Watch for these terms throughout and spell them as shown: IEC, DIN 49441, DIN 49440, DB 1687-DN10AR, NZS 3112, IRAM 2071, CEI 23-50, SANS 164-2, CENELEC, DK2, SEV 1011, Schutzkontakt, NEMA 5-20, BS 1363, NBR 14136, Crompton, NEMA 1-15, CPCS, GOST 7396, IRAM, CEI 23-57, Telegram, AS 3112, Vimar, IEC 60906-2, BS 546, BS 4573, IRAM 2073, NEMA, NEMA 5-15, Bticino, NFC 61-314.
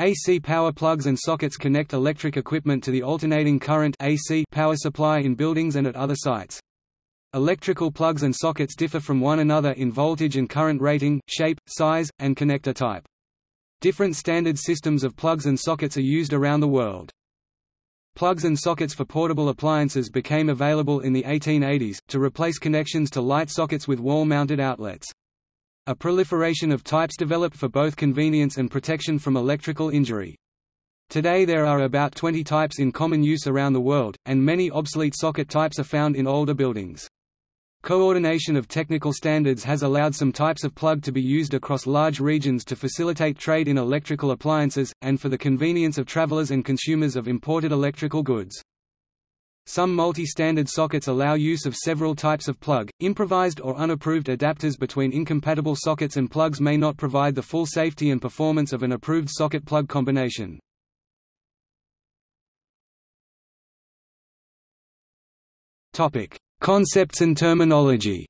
AC power plugs and sockets connect electric equipment to the alternating current AC power supply in buildings and at other sites. Electrical plugs and sockets differ from one another in voltage and current rating, shape, size, and connector type. Different standard systems of plugs and sockets are used around the world. Plugs and sockets for portable appliances became available in the 1880s, to replace connections to light sockets with wall-mounted outlets. A proliferation of types developed for both convenience and protection from electrical injury. Today there are about 20 types in common use around the world, and many obsolete socket types are found in older buildings. Coordination of technical standards has allowed some types of plug to be used across large regions to facilitate trade in electrical appliances, and for the convenience of travelers and consumers of imported electrical goods. Some multi-standard sockets allow use of several types of plug. Improvised or unapproved adapters between incompatible sockets and plugs may not provide the full safety and performance of an approved socket plug combination. Topic: Concepts and terminology.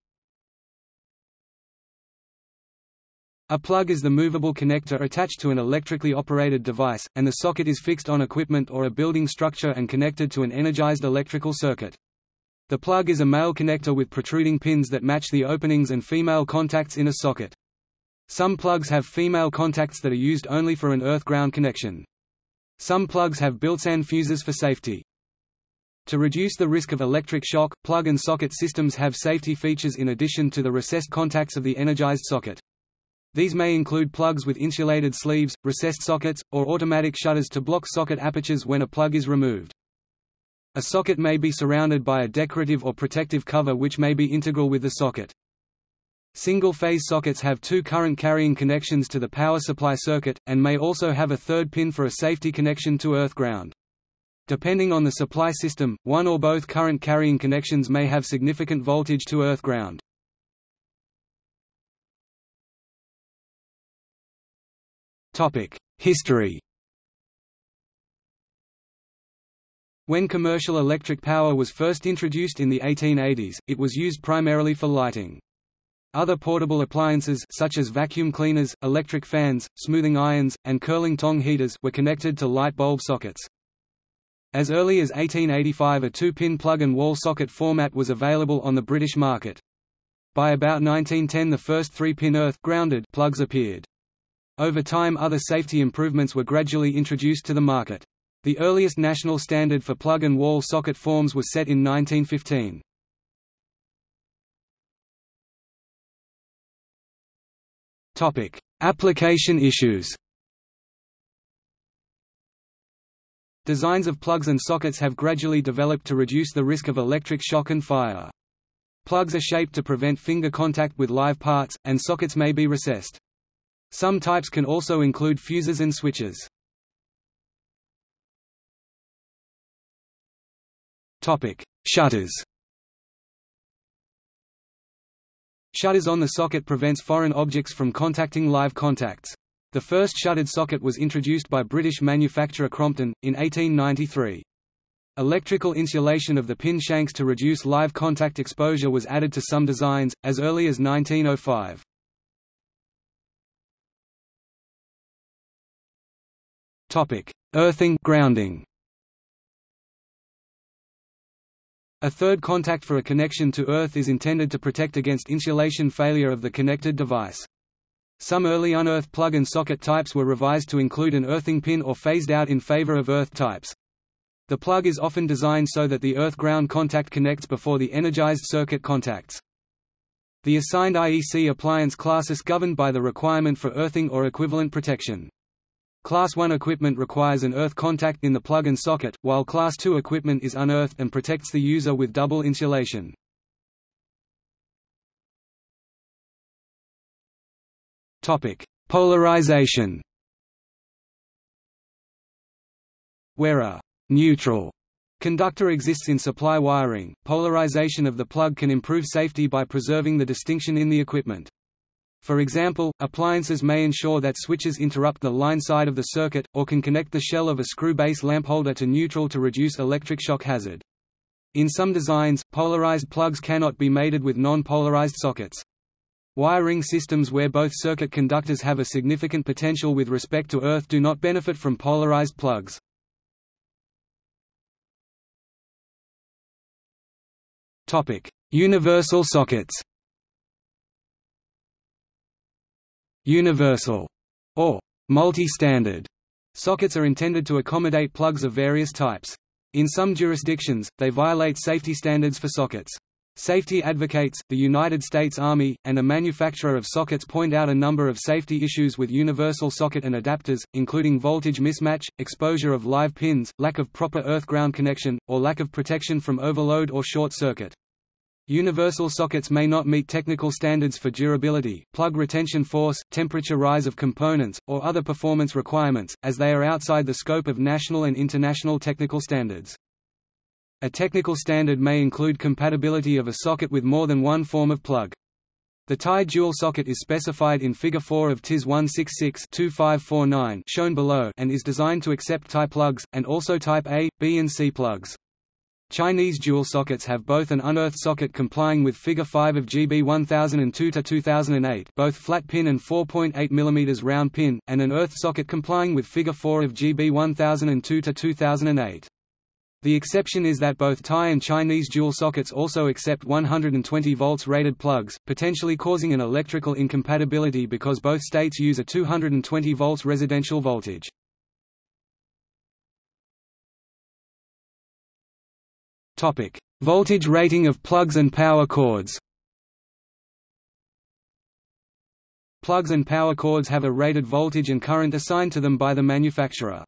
A plug is the movable connector attached to an electrically operated device, and the socket is fixed on equipment or a building structure and connected to an energized electrical circuit. The plug is a male connector with protruding pins that match the openings and female contacts in a socket. Some plugs have female contacts that are used only for an earth-ground connection. Some plugs have built-in fuses for safety. To reduce the risk of electric shock, plug and socket systems have safety features in addition to the recessed contacts of the energized socket. These may include plugs with insulated sleeves, recessed sockets, or automatic shutters to block socket apertures when a plug is removed. A socket may be surrounded by a decorative or protective cover which may be integral with the socket. Single-phase sockets have two current-carrying connections to the power supply circuit, and may also have a third pin for a safety connection to earth-ground. Depending on the supply system, one or both current-carrying connections may have significant voltage to earth-ground. History. When commercial electric power was first introduced in the 1880s, it was used primarily for lighting. Other portable appliances such as vacuum cleaners, electric fans, smoothing irons, and curling tong heaters were connected to light bulb sockets. As early as 1885 a two-pin plug-and-wall socket format was available on the British market. By about 1910 the first three-pin earth-grounded plugs appeared. Over time other safety improvements were gradually introduced to the market. The earliest national standard for plug and wall socket forms was set in 1915. Topic: Application issues. Designs of plugs and sockets have gradually developed to reduce the risk of electric shock and fire. Plugs are shaped to prevent finger contact with live parts, and sockets may be recessed. Some types can also include fuses and switches. Topic: Shutters. Shutters on the socket prevents foreign objects from contacting live contacts. The first shuttered socket was introduced by British manufacturer Crompton in 1893. Electrical insulation of the pin shanks to reduce live contact exposure was added to some designs as early as 1905. Topic: Earthing, grounding. A third contact for a connection to earth is intended to protect against insulation failure of the connected device. Some early unearthed plug and socket types were revised to include an earthing pin or phased out in favor of earth types. The plug is often designed so that the earth-ground contact connects before the energized circuit contacts. The assigned IEC appliance class is governed by the requirement for earthing or equivalent protection. Class 1 equipment requires an earth contact in the plug and socket, while Class 2 equipment is unearthed and protects the user with double insulation. Topic: Polarization. Where a neutral conductor exists in supply wiring, polarization of the plug can improve safety by preserving the distinction in the equipment. For example, appliances may ensure that switches interrupt the line side of the circuit, or can connect the shell of a screw-base lamp holder to neutral to reduce electric shock hazard. In some designs, polarized plugs cannot be mated with non-polarized sockets. Wiring systems where both circuit conductors have a significant potential with respect to earth do not benefit from polarized plugs. Universal sockets. Universal, or multi-standard, sockets are intended to accommodate plugs of various types. In some jurisdictions, they violate safety standards for sockets. Safety advocates, the United States Army, and a manufacturer of sockets point out a number of safety issues with universal socket and adapters, including voltage mismatch, exposure of live pins, lack of proper earth-ground connection, or lack of protection from overload or short circuit. Universal sockets may not meet technical standards for durability, plug retention force, temperature rise of components, or other performance requirements, as they are outside the scope of national and international technical standards. A technical standard may include compatibility of a socket with more than one form of plug. The tie dual socket is specified in Figure 4 of TIS 166-2549 shown below and is designed to accept tie plugs, and also type A, B and C plugs. Chinese dual sockets have both an unearthed socket complying with Figure 5 of GB 1002-2008 both flat pin and 4.8 mm round pin, and an earthed socket complying with Figure 4 of GB 1002-2008. The exception is that both Thai and Chinese dual sockets also accept 120 volts rated plugs, potentially causing an electrical incompatibility because both states use a 220 volts residential voltage. Topic: voltage rating of plugs and power cords. Plugs and power cords have a rated voltage and current assigned to them by the manufacturer.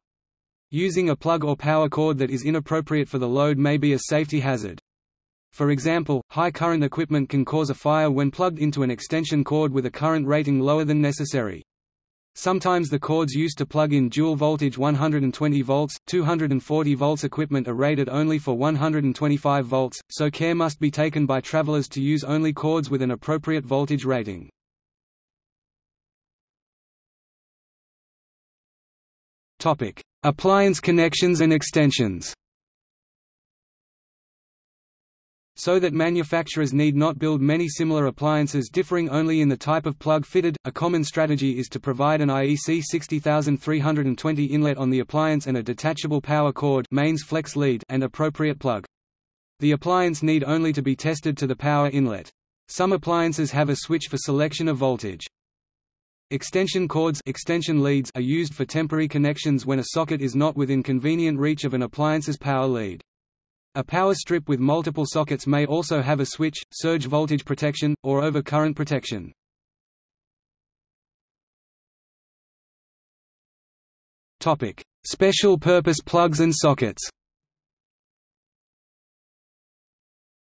Using a plug or power cord that is inappropriate for the load may be a safety hazard. For example, high current equipment can cause a fire when plugged into an extension cord with a current rating lower than necessary. Sometimes the cords used to plug in dual voltage 120 volts, 240 volts equipment are rated only for 125 volts, so care must be taken by travelers to use only cords with an appropriate voltage rating. Topic: appliance connections and extensions. So that manufacturers need not build many similar appliances differing only in the type of plug fitted, a common strategy is to provide an IEC 60320 inlet on the appliance and a detachable power cord mains flex lead and appropriate plug. The appliance need only to be tested to the power inlet. Some appliances have a switch for selection of voltage. Extension cords extension leads are used for temporary connections when a socket is not within convenient reach of an appliance's power lead. A power strip with multiple sockets may also have a switch, surge voltage protection, or overcurrent protection. Special purpose plugs and sockets.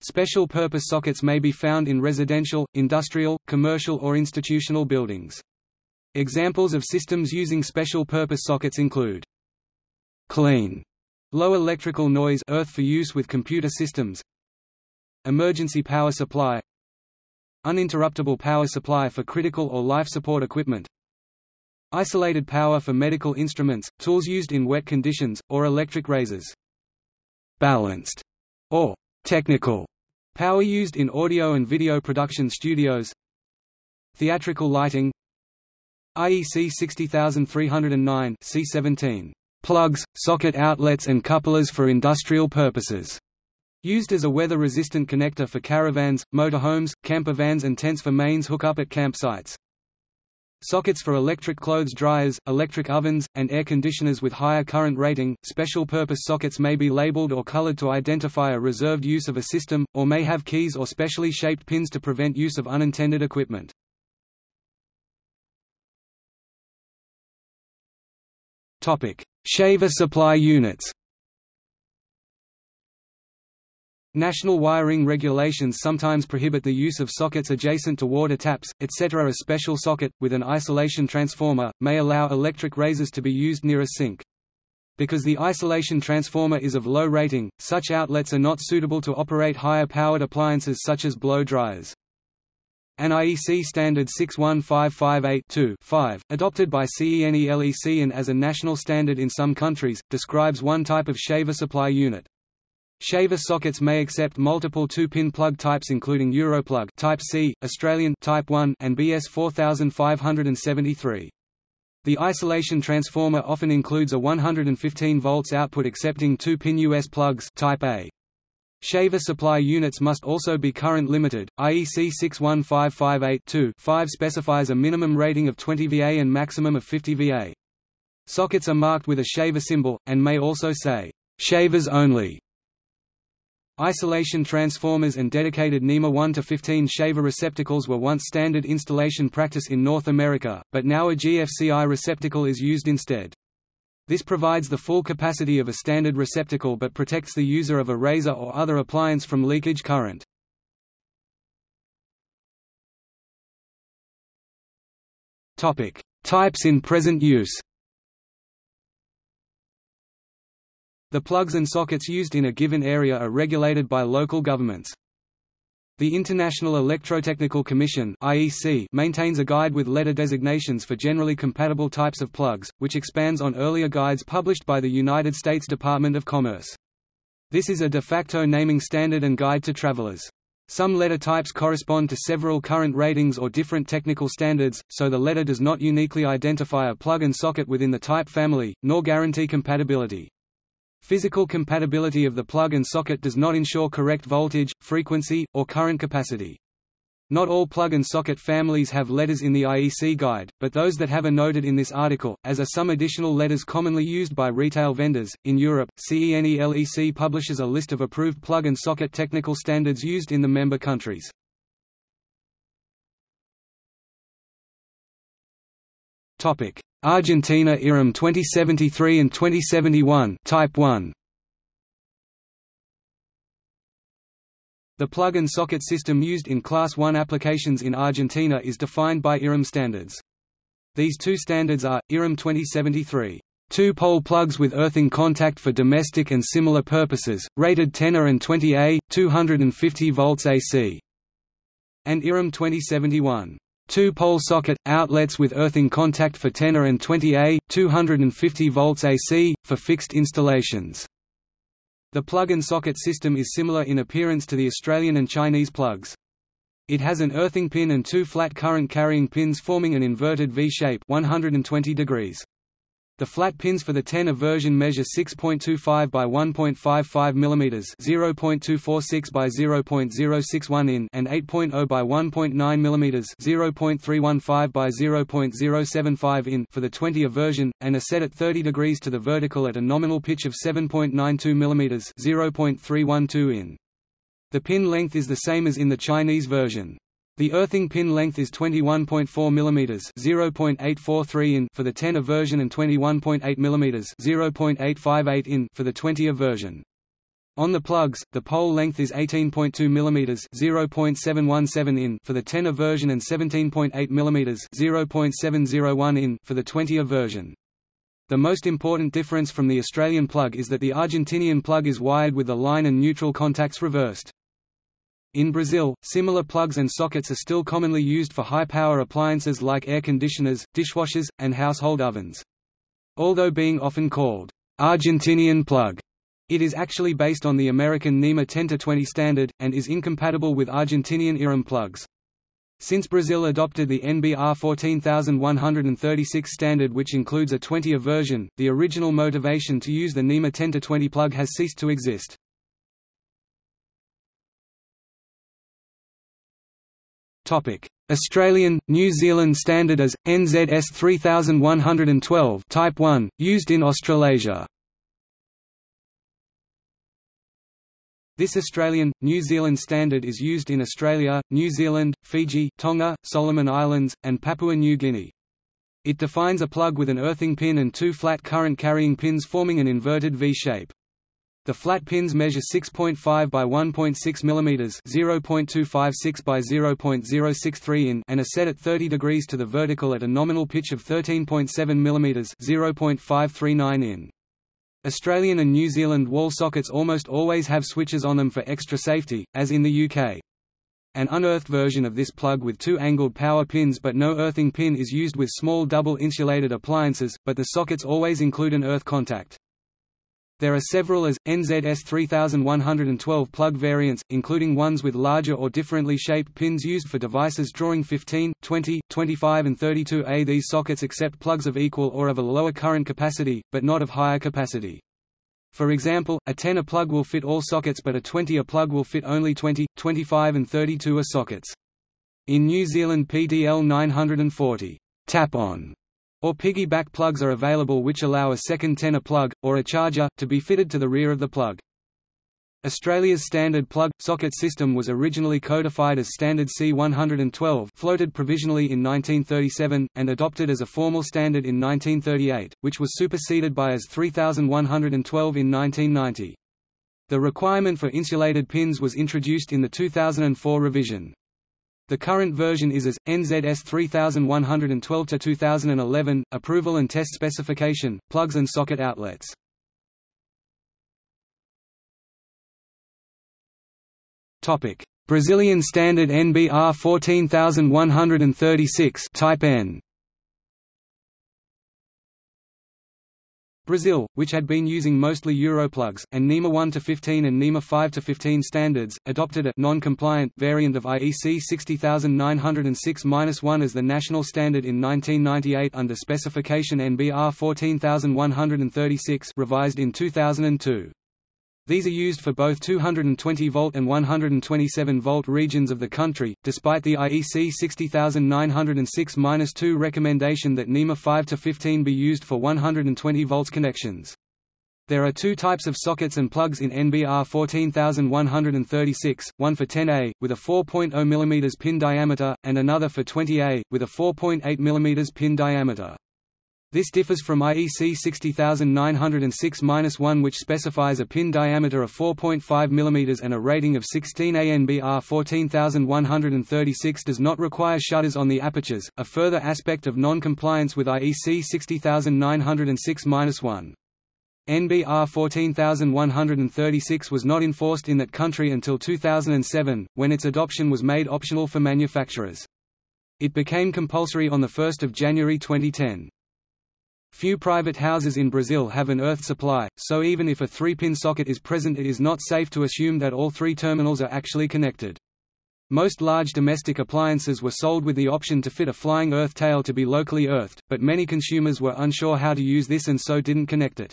Special purpose sockets may be found in residential, industrial, commercial or institutional buildings. Examples of systems using special-purpose sockets include clean, low electrical noise earth for use with computer systems, emergency power supply, uninterruptible power supply for critical or life support equipment, isolated power for medical instruments, tools used in wet conditions, or electric razors. Balanced, or technical, power used in audio and video production studios, theatrical lighting, IEC 60309 C17 plugs, socket outlets and couplers for industrial purposes, used as a weather-resistant connector for caravans, motorhomes, camper vans and tents for mains hookup at campsites. Sockets for electric clothes dryers, electric ovens, and air conditioners with higher current rating. Special-purpose sockets may be labeled or colored to identify a reserved use of a system, or may have keys or specially shaped pins to prevent use of unintended equipment. Shaver supply units. National wiring regulations sometimes prohibit the use of sockets adjacent to water taps, etc. A special socket, with an isolation transformer, may allow electric razors to be used near a sink. Because the isolation transformer is of low rating, such outlets are not suitable to operate higher-powered appliances such as blow dryers. An IEC standard 61558-2 adopted by CENELEC and as a national standard in some countries, describes one type of shaver supply unit. Shaver sockets may accept multiple 2-pin plug types including Europlug Type C, Australian Type 1, and BS 4573. The isolation transformer often includes a 115 volts output accepting 2-pin US plugs Type A. Shaver supply units must also be current limited. IEC 61558-2-5 specifies a minimum rating of 20 VA and maximum of 50 VA. Sockets are marked with a shaver symbol, and may also say, "Shavers only." Isolation transformers and dedicated NEMA 1-15 shaver receptacles were once standard installation practice in North America, but now a GFCI receptacle is used instead. This provides the full capacity of a standard receptacle but protects the user of a razor or other appliance from leakage current. Topic: Types in present use. The plugs and sockets used in a given area are regulated by local governments. The International Electrotechnical Commission (IEC) maintains a guide with letter designations for generally compatible types of plugs, which expands on earlier guides published by the United States Department of Commerce. This is a de facto naming standard and guide to travelers. Some letter types correspond to several current ratings or different technical standards, so the letter does not uniquely identify a plug and socket within the type family, nor guarantee compatibility. Physical compatibility of the plug and socket does not ensure correct voltage, frequency, or current capacity. Not all plug and socket families have letters in the IEC guide, but those that have are noted in this article, as are some additional letters commonly used by retail vendors. In Europe, CENELEC publishes a list of approved plug and socket technical standards used in the member countries. Topic: Argentina IRAM 2073 and 2071 Type 1. The plug and socket system used in Class 1 applications in Argentina is defined by IRAM standards. These two standards are, IRAM 2073, two-pole plugs with earthing contact for domestic and similar purposes, rated 10A and 20A, 250 volts AC, and IRAM 2071. Two-pole socket, outlets with earthing contact for 10A and 20A, 250 volts AC, for fixed installations. The plug and socket system is similar in appearance to the Australian and Chinese plugs. It has an earthing pin and two flat current-carrying pins forming an inverted V-shape 120 degrees. The flat pins for the 10A version measure 6.25 by 1.55 mm, 0.246 by 0.061 in, and 8.0 by 1.9 mm, 0.315 by 0.075 in for the 20A version, and are set at 30 degrees to the vertical at a nominal pitch of 7.92 mm, 0.312 in. The pin length is the same as in the Chinese version. The earthing pin length is 21.4 mm 0.843 in for the 10A version and 21.8 mm 0.858 in for the 20A version. On the plugs, the pole length is 18.2 mm 0.717 in for the 10A version and 17.8 mm 0.701 in for the 20A version. The most important difference from the Australian plug is that the Argentinian plug is wired with the line and neutral contacts reversed. In Brazil, similar plugs and sockets are still commonly used for high-power appliances like air conditioners, dishwashers, and household ovens. Although being often called, "Argentinian plug," it is actually based on the American NEMA 10-20 standard, and is incompatible with Argentinian IRAM plugs. Since Brazil adopted the NBR 14136 standard which includes a 20A version, the original motivation to use the NEMA 10-20 plug has ceased to exist. Australian, New Zealand standard as, NZS 3112 Type 1, used in Australasia. This Australian, New Zealand standard is used in Australia, New Zealand, Fiji, Tonga, Solomon Islands, and Papua New Guinea. It defines a plug with an earthing pin and two flat current-carrying pins forming an inverted V-shape. The flat pins measure 6.5 by 1.6 mm 0.256 by 0.063 in and are set at 30 degrees to the vertical at a nominal pitch of 13.7 mm 0.539 in. Australian and New Zealand wall sockets almost always have switches on them for extra safety, as in the UK. An unearthed version of this plug with two angled power pins but no earthing pin is used with small double-insulated appliances, but the sockets always include an earth contact. There are several AS, NZS 3112 plug variants, including ones with larger or differently shaped pins used for devices drawing 15, 20, 25 and 32A. These sockets accept plugs of equal or of a lower current capacity, but not of higher capacity. For example, a 10A plug will fit all sockets, but a 20A plug will fit only 20, 25 and 32A sockets. In New Zealand, PDL 940 tap-on or piggyback plugs are available, which allow a second 10A plug, or a charger, to be fitted to the rear of the plug. Australia's standard plug-socket system was originally codified as Standard C112, floated provisionally in 1937, and adopted as a formal standard in 1938, which was superseded by AS 3112 in 1990. The requirement for insulated pins was introduced in the 2004 revision. The current version is AS, NZS 3112-2011, Approval and Test Specification, Plugs and Socket Outlets. Brazilian Standard NBR 14136 Type N. Brazil, which had been using mostly Europlugs, and NEMA 1-15 and NEMA 5-15 standards, adopted a non-compliant variant of IEC 60906-1 as the national standard in 1998 under specification NBR 14136, revised in 2002. These are used for both 220-volt and 127-volt regions of the country, despite the IEC 60906-2 recommendation that NEMA 5-15 be used for 120-volt connections. There are two types of sockets and plugs in NBR 14136, one for 10A, with a 4.0 mm pin diameter, and another for 20A, with a 4.8 mm pin diameter. This differs from IEC 60906-1, which specifies a pin diameter of 4.5 mm and a rating of 16A. NBR 14136 does not require shutters on the apertures, a further aspect of non-compliance with IEC 60906-1. NBR 14136 was not enforced in that country until 2007, when its adoption was made optional for manufacturers. It became compulsory on 1 January 2010. Few private houses in Brazil have an earth supply, so even if a 3-pin socket is present, it is not safe to assume that all 3 terminals are actually connected. Most large domestic appliances were sold with the option to fit a flying earth tail to be locally earthed, but many consumers were unsure how to use this and so didn't connect it.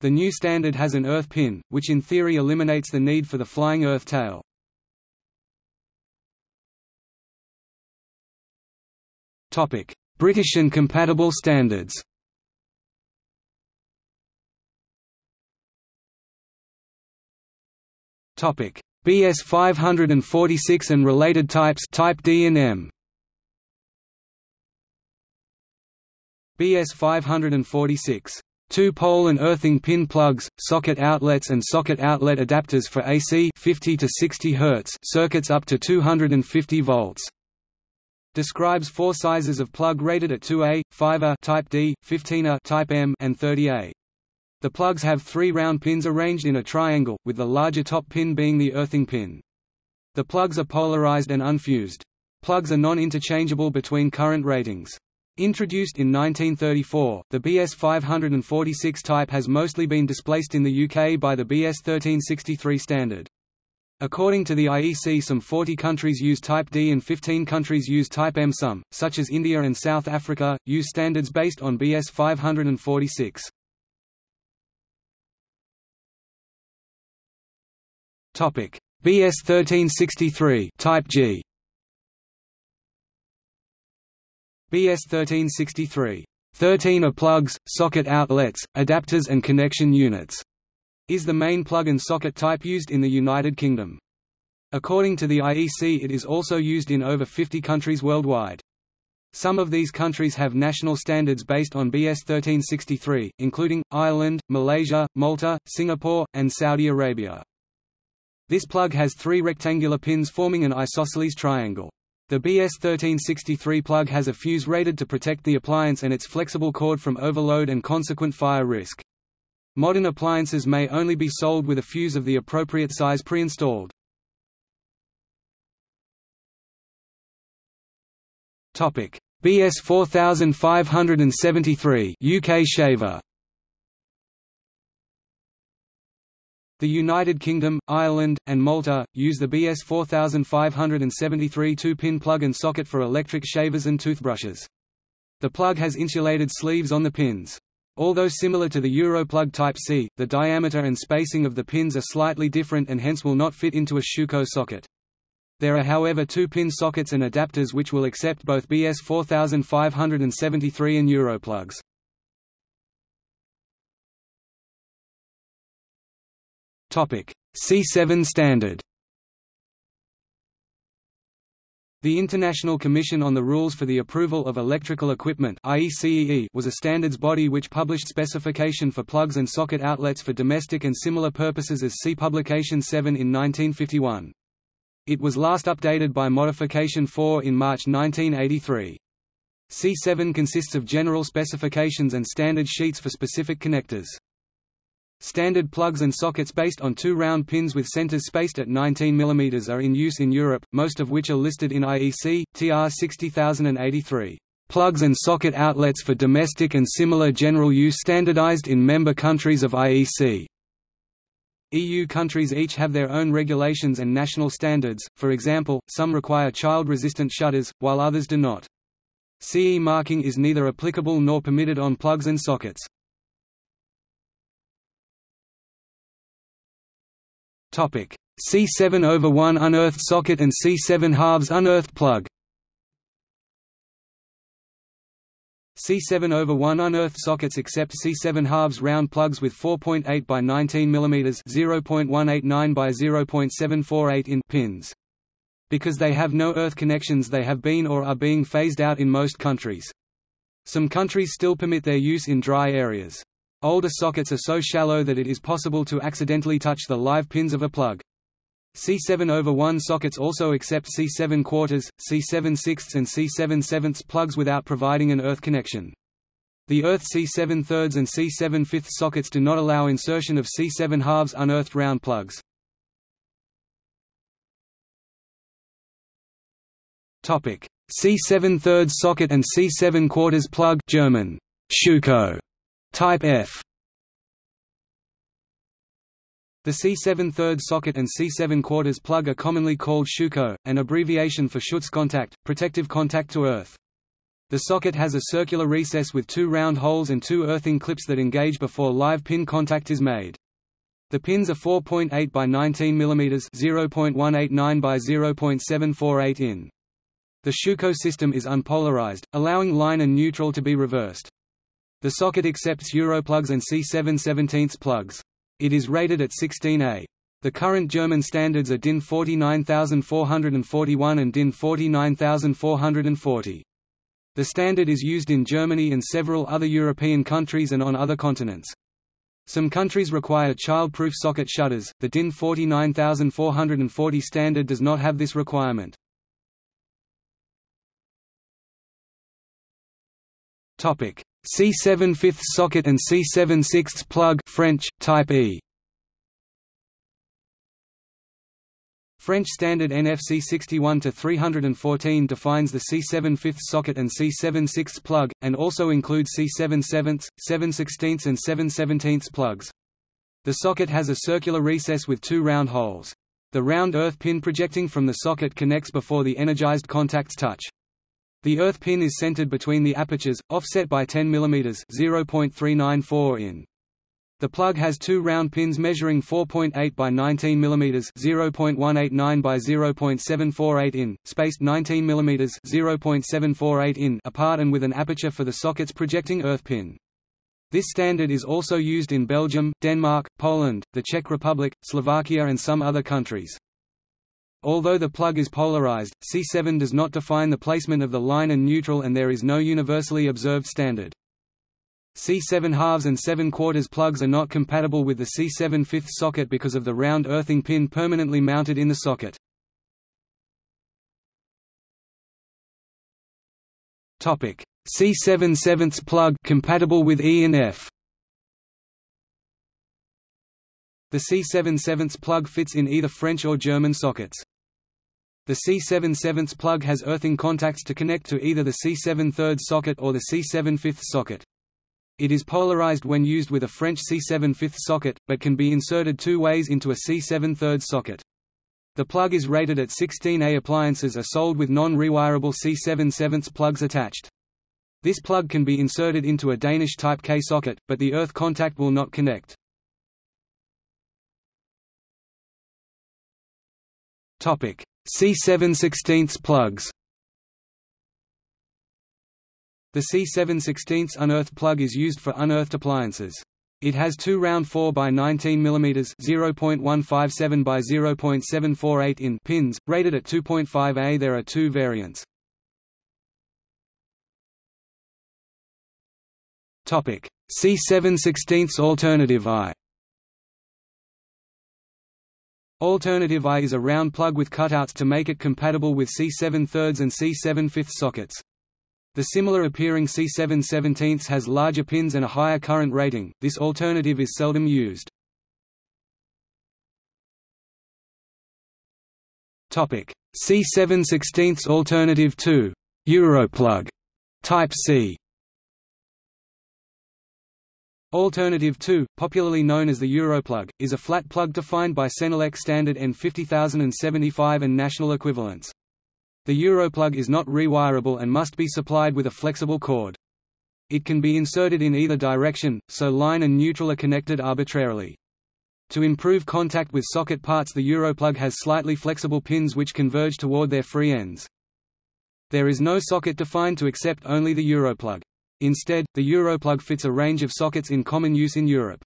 The new standard has an earth pin, which in theory eliminates the need for the flying earth tail. British and compatible standards. BS 546 and related types. Type D and M. BS 546 2-pole and earthing pin plugs, socket outlets and socket outlet adapters for AC 50 to 60 Hz circuits up to 250 volts. Describes 4 sizes of plug rated at 2A, 5A type D, 15A type M and 30A. The plugs have 3 round pins arranged in a triangle, with the larger top pin being the earthing pin. The plugs are polarized and unfused. Plugs are non-interchangeable between current ratings. Introduced in 1934, the BS 546 type has mostly been displaced in the UK by the BS 1363 standard. According to the IEC, some 40 countries use Type D and 15 countries use Type M. Some, such as India and South Africa, use standards based on BS 546. Topic: BS 1363 Type G. BS 1363 13 are plugs, socket outlets, adapters and connection units, is the main plug and socket type used in the United Kingdom. According to the IEC, it is also used in over 50 countries worldwide. Some of these countries have national standards based on BS 1363, including Ireland, Malaysia, Malta, Singapore, and Saudi Arabia. This plug has 3 rectangular pins forming an isosceles triangle. The BS 1363 plug has a fuse rated to protect the appliance and its flexible cord from overload and consequent fire risk. Modern appliances may only be sold with a fuse of the appropriate size pre-installed. Topic: BS 4573 UK shaver. The United Kingdom, Ireland, and Malta use the BS 4573 2-pin plug and socket for electric shavers and toothbrushes. The plug has insulated sleeves on the pins. Although similar to the Europlug Type C, the diameter and spacing of the pins are slightly different and hence will not fit into a Schuko socket. There are however two-pin sockets and adapters which will accept both BS 4573 and Europlugs. C7 standard. The International Commission on the Rules for the Approval of Electrical Equipment (IECE) was a standards body which published specification for plugs and socket outlets for domestic and similar purposes as see Publication 7 in 1951. It was last updated by Modification 4 in March 1983. C7 consists of general specifications and standard sheets for specific connectors. Standard plugs and sockets based on two round pins with centers spaced at 19 mm are in use in Europe, most of which are listed in IEC, TR 60083. Plugs and socket outlets for domestic and similar general use standardized in member countries of IEC. EU countries each have their own regulations and national standards, for example, some require child-resistant shutters, while others do not. CE marking is neither applicable nor permitted on plugs and sockets. C7/1 unearthed socket and C7/2 unearthed plug. C7/1 unearthed sockets accept C7/2 round plugs with 4.8 by 19 mm (0.189 by 0.748 in) pins. Because they have no earth connections, they have been or are being phased out in most countries. Some countries still permit their use in dry areas. Older sockets are so shallow that it is possible to accidentally touch the live pins of a plug. C7/1 sockets also accept C7/4, C7/6 and C7/7 plugs without providing an earth connection. The earth C7/3 and C7/5 sockets do not allow insertion of C7/2 unearthed round plugs. Topic: C7/3 socket and C7/4 plug, German Schuko. Type F. The C7/3 socket and C7/4 plug are commonly called Schuko, an abbreviation for Schutzkontakt, protective contact to earth. The socket has a circular recess with two round holes and two earthing clips that engage before live pin contact is made. The pins are 4.8 by 19 mm (0.189 by 0.748 in). The Schuko system is unpolarized, allowing line and neutral to be reversed. The socket accepts Europlugs and C7/17 plugs. It is rated at 16A. The current German standards are DIN 49441 and DIN 49440. The standard is used in Germany and several other European countries and on other continents. Some countries require child-proof socket shutters. The DIN 49440 standard does not have this requirement. Topic: C7/5 socket and C7/6 plug, French Type E. French standard NFC 61-314 defines the C7/5 socket and C7/6 plug, and also includes C7/7, 7/16 and 7/17 plugs. The socket has a circular recess with two round holes. The round earth pin projecting from the socket connects before the energized contacts touch. The earth pin is centered between the apertures, offset by 10 mm (0.394 in). The plug has two round pins measuring 4.8 by 19 mm (0.189 by 0.748 in), spaced 19 mm (0.748 in) apart and with an aperture for the socket's projecting earth pin. This standard is also used in Belgium, Denmark, Poland, the Czech Republic, Slovakia and some other countries. Although the plug is polarized, C7 does not define the placement of the line and neutral and there is no universally observed standard. C7/2 and 7/4 plugs are not compatible with the C7/5 socket because of the round earthing pin permanently mounted in the socket. C7/7 plug, compatible with E and F. The C7/7 plug fits in either French or German sockets. The C7/7 plug has earthing contacts to connect to either the C7/3 socket or the C7/5 socket. It is polarized when used with a French C7/5 socket, but can be inserted two ways into a C7/3 socket. The plug is rated at 16A. Appliances are sold with non-rewirable C7/7 plugs attached. This plug can be inserted into a Danish Type K socket, but the earth contact will not connect. C7/16 plugs. The C7/16 unearthed plug is used for unearthed appliances. It has two round 4 by 19 mm (0.157 by 0.748 in) pins, rated at 2.5A. There are two variants. Topic: C7/16 Alternative I. Alternative I is a round plug with cutouts to make it compatible with C7/3 and C7/5 sockets. The similar appearing C7/17 has larger pins and a higher current rating. This alternative is seldom used. Topic: C7/16 Alternative 2, Europlug, Type C. Alternative 2, popularly known as the Europlug, is a flat plug defined by CENELEC standard N50075 and national equivalents. The Europlug is not rewirable and must be supplied with a flexible cord. It can be inserted in either direction, so line and neutral are connected arbitrarily. To improve contact with socket parts, the Europlug has slightly flexible pins which converge toward their free ends. There is no socket defined to accept only the Europlug. Instead, the Europlug fits a range of sockets in common use in Europe.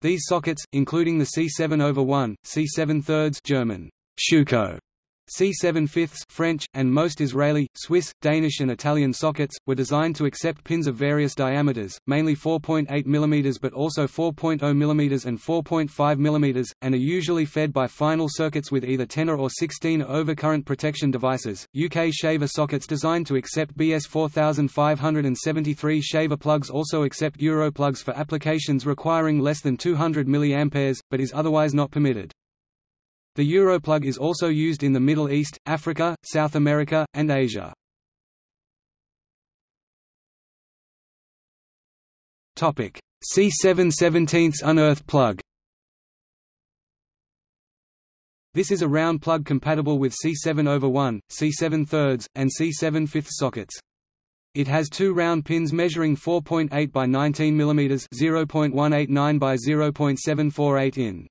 These sockets, including the C7/1, C7/3 (German, Schuko), C7/5 French, and most Israeli, Swiss, Danish and Italian sockets, were designed to accept pins of various diameters, mainly 4.8 mm but also 4.0 mm and 4.5 mm, and are usually fed by final circuits with either 10 or 16 overcurrent protection devices. UK shaver sockets designed to accept BS 4573 shaver plugs also accept Europlugs for applications requiring less than 200 mA, but is otherwise not permitted. The Europlug is also used in the Middle East, Africa, South America, and Asia. Topic: C7/17 unearthed plug. This is a round plug compatible with C7/1, C7/3, and C7/5 sockets. It has two round pins measuring 4.8 by 19 mm (0.189 by 0.748 in).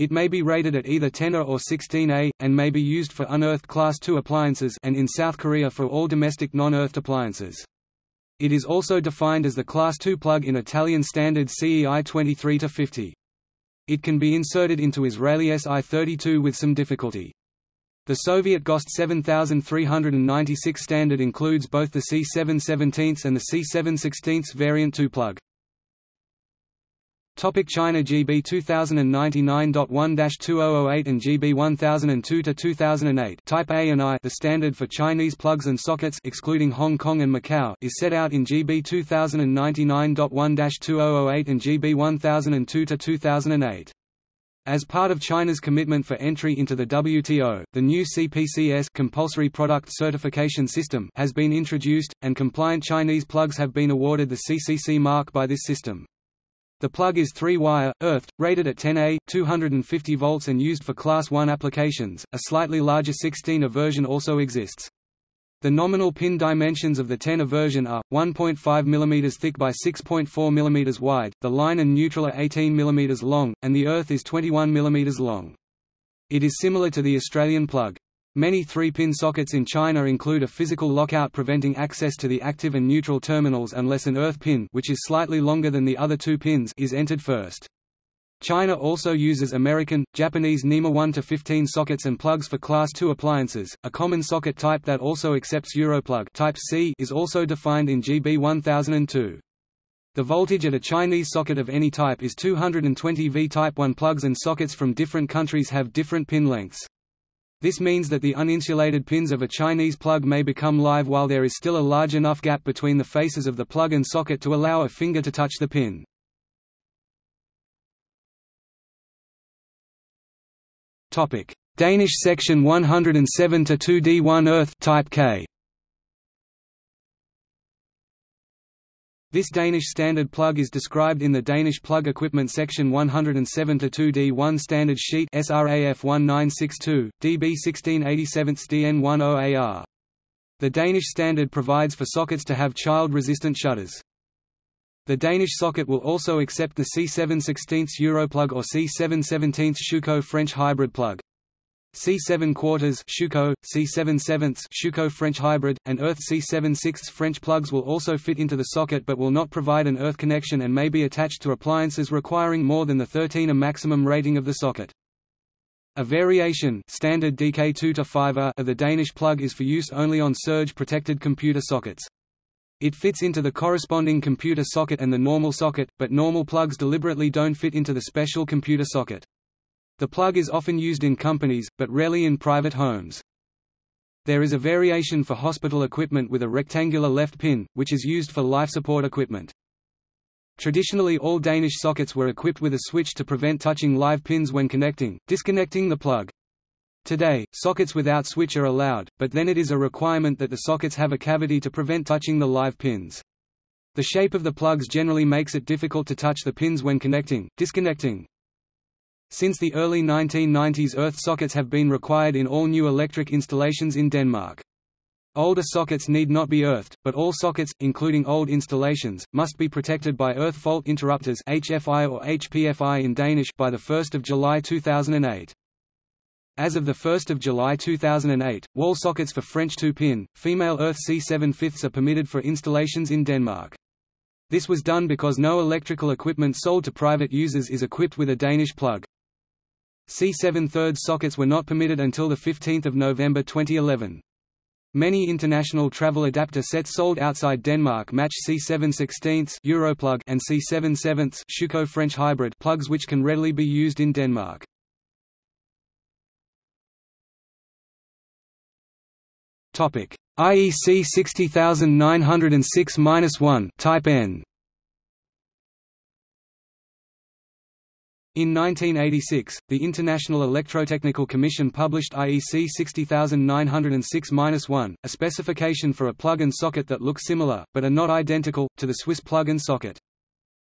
It may be rated at either 10 or 16A, and may be used for unearthed Class II appliances and in South Korea for all domestic non-earthed appliances. It is also defined as the Class II plug in Italian standard CEI 23-50. It can be inserted into Israeli SI32 with some difficulty. The Soviet GOST 7396 standard includes both the C7/17 and the C7/16 variant 2 plug. China: GB 2099.1-2008 and GB 1002-2008 Type A and I. The standard for Chinese plugs and sockets excluding Hong Kong and Macau is set out in GB 2099.1-2008 and GB 1002-2008. As part of China's commitment for entry into the WTO, the new CPCS compulsory product certification system has been introduced, and compliant Chinese plugs have been awarded the CCC mark by this system. The plug is 3-wire, earthed, rated at 10A, 250 volts and used for Class 1 applications. A slightly larger 16A version also exists. The nominal pin dimensions of the 10A version are 1.5 mm thick by 6.4 mm wide, the line and neutral are 18 mm long, and the earth is 21 mm long. It is similar to the Australian plug. Many 3-pin sockets in China include a physical lockout preventing access to the active and neutral terminals unless an earth pin, which is slightly longer than the other two pins, is entered first. China also uses American, Japanese NEMA 1-15 sockets and plugs for Class II appliances. A common socket type that also accepts Europlug Type C is also defined in GB 1002. The voltage at a Chinese socket of any type is 220 V. Type 1 plugs and sockets from different countries have different pin lengths. This means that the uninsulated pins of a Chinese plug may become live while there is still a large enough gap between the faces of the plug and socket to allow a finger to touch the pin. Topic: Danish section 107-2D1 earth Type K. This Danish standard plug is described in the Danish plug equipment section 107-2D1 standard sheet SRAF 1962, DB 1687-DN10AR. The Danish standard provides for sockets to have child-resistant shutters. The Danish socket will also accept the C7/16 Europlug or C7/17 Schuko French hybrid plug. C7/4 Schuko, C7/7 Schuko French hybrid, and Earth C7/6 French plugs will also fit into the socket but will not provide an earth connection and may be attached to appliances requiring more than the 13A maximum rating of the socket. A variation standard DK2 to 5A of the Danish plug is for use only on surge-protected computer sockets. It fits into the corresponding computer socket and the normal socket, but normal plugs deliberately don't fit into the special computer socket. The plug is often used in companies, but rarely in private homes. There is a variation for hospital equipment with a rectangular left pin, which is used for life support equipment. Traditionally, all Danish sockets were equipped with a switch to prevent touching live pins when connecting, disconnecting the plug. Today, sockets without switch are allowed, but then it is a requirement that the sockets have a cavity to prevent touching the live pins. The shape of the plugs generally makes it difficult to touch the pins when connecting, disconnecting. Since the early 1990s, earth sockets have been required in all new electric installations in Denmark. Older sockets need not be earthed, but all sockets, including old installations, must be protected by earth fault interrupters (HFI or HPFI in Danish) by the 1st of July 2008. As of the 1st of July 2008, wall sockets for French 2-pin female earth C7/5 are permitted for installations in Denmark. This was done because no electrical equipment sold to private users is equipped with a Danish plug. C7/3 sockets were not permitted until 15 November 2011. Many international travel adapter sets sold outside Denmark match C7/16 Europlug and C7/7 Schuko French hybrid plugs, which can readily be used in Denmark. Topic: IEC 60906-1 Type N. In 1986, the International Electrotechnical Commission published IEC 60906-1, a specification for a plug and socket that look similar, but are not identical, to the Swiss plug and socket.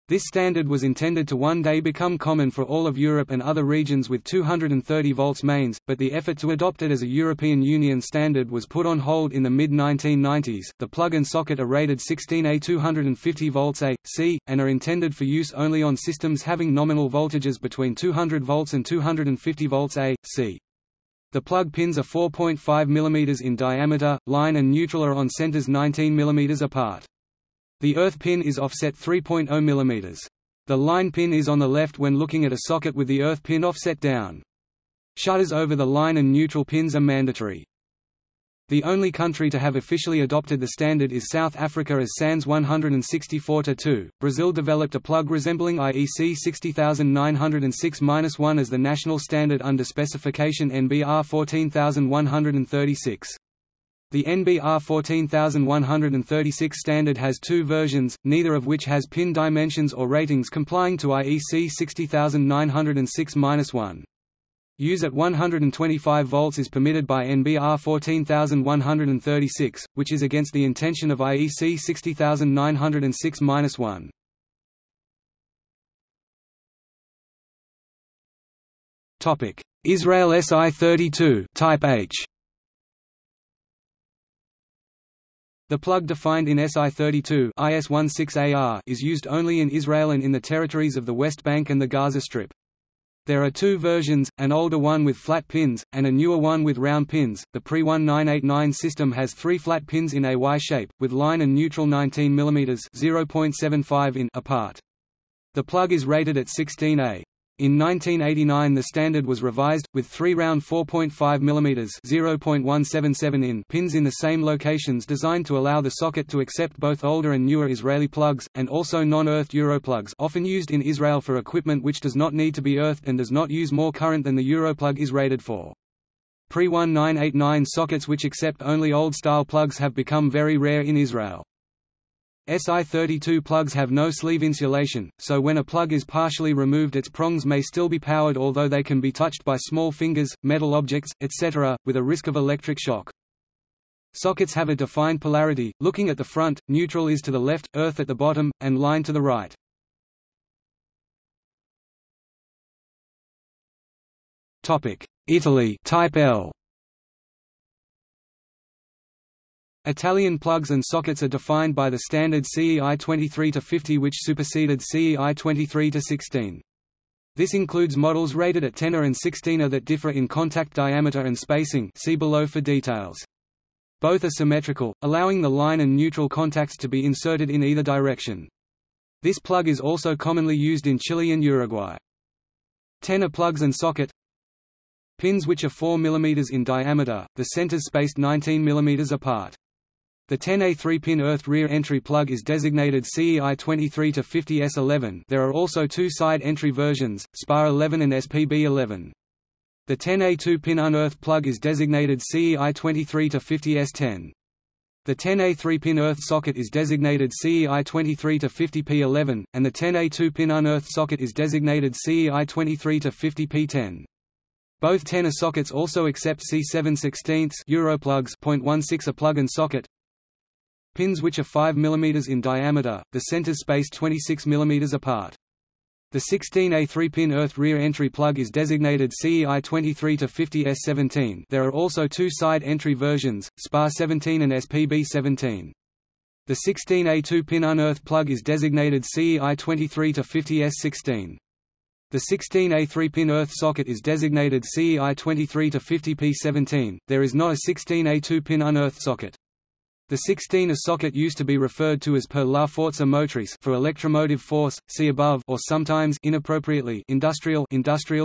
This standard was intended to one day become common for all of Europe and other regions with 230 volts mains, but the effort to adopt it as a European Union standard was put on hold in the mid-1990s. The plug and socket are rated 16A 250 volts AC, and are intended for use only on systems having nominal voltages between 200 volts and 250 volts AC. The plug pins are 4.5 mm in diameter, line and neutral are on centers 19 mm apart. The earth pin is offset 3.0 mm. The line pin is on the left when looking at a socket with the earth pin offset down. Shutters over the line and neutral pins are mandatory. The only country to have officially adopted the standard is South Africa as SANS 164-2. Brazil developed a plug resembling IEC 60906-1 as the national standard under specification NBR 14136. The NBR 14136 standard has two versions, neither of which has pin dimensions or ratings complying to IEC 60906-1. Use at 125 volts is permitted by NBR 14136, which is against the intention of IEC 60906-1. Topic: Israel SI32 Type H. The plug defined in SI32 IS 16AR is used only in Israel and in the territories of the West Bank and the Gaza Strip. There are two versions, an older one with flat pins, and a newer one with round pins. The pre-1989 system has three flat pins in a Y shape, with line and neutral 19 mm 0.75 in apart. The plug is rated at 16A. In 1989 the standard was revised, with three round 4.5 mm 0.177 in pins in the same locations designed to allow the socket to accept both older and newer Israeli plugs, and also non-earthed Europlugs often used in Israel for equipment which does not need to be earthed and does not use more current than the Europlug is rated for. Pre-1989 sockets which accept only old-style plugs have become very rare in Israel. SI32 plugs have no sleeve insulation, so when a plug is partially removed its prongs may still be powered although they can be touched by small fingers, metal objects, etc., with a risk of electric shock. Sockets have a defined polarity, looking at the front, neutral is to the left, earth at the bottom, and line to the right. Italy Type L. Italian plugs and sockets are defined by the standard CEI 23-50 which superseded CEI 23-16. This includes models rated at 10er and 16er that differ in contact diameter and spacing, see below for details. Both are symmetrical, allowing the line and neutral contacts to be inserted in either direction. This plug is also commonly used in Chile and Uruguay. 10er plugs and socket. Pins which are 4 mm in diameter, the centers spaced 19 mm apart. The 10A3 pin earth rear entry plug is designated CEI 23-50S11. There are also two side entry versions, SPA 11 and SPB 11. The 10A2 pin unearthed plug is designated CEI 23-50S10. The 10A3 pin earth socket is designated CEI 23-50P11, and the 10A2 pin unearthed socket is designated CEI 23-50P10. Both 10er sockets also accept C7/16 Europlugs .16 a plug and socket. Pins which are 5 mm in diameter, the centers spaced 26 mm apart. The 16A3 pin earth rear entry plug is designated CEI 23-50S17. There are also two side entry versions, SPA 17 and SPB 17. The 16A2 pin unearthed plug is designated CEI 23-50S16. The 16A3 pin earth socket is designated CEI 23-50P17. There is not a 16A2 pin unearthed socket. The 16A socket used to be referred to as per la forza motrice for electromotive force, see above, or sometimes inappropriately industrial